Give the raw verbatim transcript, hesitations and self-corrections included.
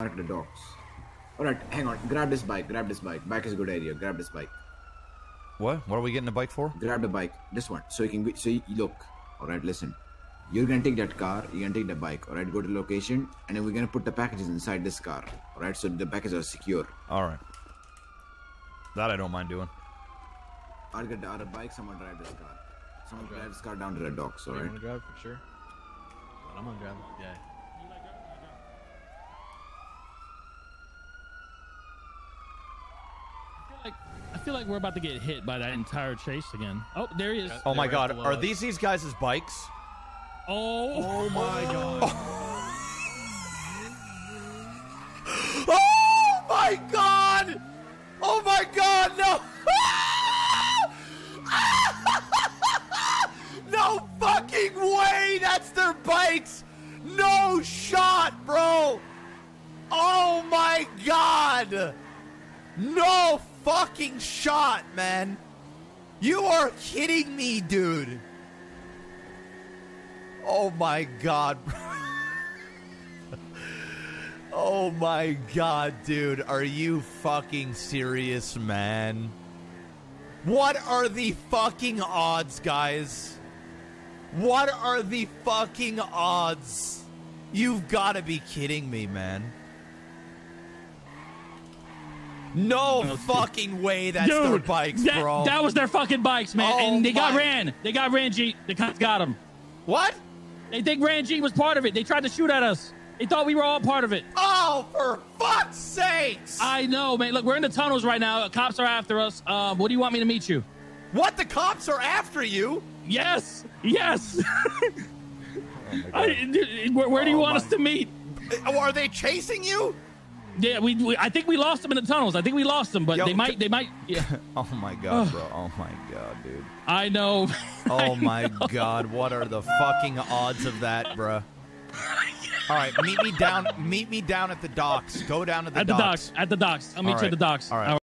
Mark the dogs. Alright, hang on. Grab this bike. Grab this bike. Bike is a good idea. Grab this bike. What? What are we getting a bike for? Grab the bike. This one. So you can... So you, look. Alright, listen. You're gonna take that car. You're gonna take the bike. Alright, go to the location. And then we're gonna put the packages inside this car. Alright, so the packages are secure. Alright. That I don't mind doing. I'll get the other bike. Someone drive this car. Someone drive this car down to the docks, alright? I'm gonna drive for sure. But I'm gonna drive it. Yeah. Like, I feel like we're about to get hit by that entire chase again. Oh, there he is. Oh, my God. Are these these guys' bikes? Oh. Oh, my God. Oh, oh my God. Oh, my God. No. No fucking way. That's their bikes. No shot, bro. Oh, my God. No fucking shot, man. You are kidding me, dude. Oh my God. Oh my God, dude. Are you fucking serious, man? What are the fucking odds, guys? What are the fucking odds? You've got to be kidding me, man. No fucking way that's Dude, their bikes, that, bro. That was their fucking bikes, man. Oh and they my. got Ran. They got Ran-G. The cops got him. What? They think Ran-G was part of it. They tried to shoot at us. They thought we were all part of it. Oh, for fuck's sakes. I know, man. Look, we're in the tunnels right now. Cops are after us. Um, what do you want me to meet you? What? The cops are after you? Yes. Yes. Oh I, where where oh do you want my. us to meet? Are they chasing you? Yeah, we, we. I think we lost them in the tunnels. I think we lost them, but Yo, they might. They might. Yeah. Oh my God, bro. Oh my God, dude. I know. Oh I my know. God, what are the fucking odds of that, bro? All right, meet me down. Meet me down at the docks. Go down to the at docks. At the docks. At the docks. I'll meet right. you at the docks. All right. All right.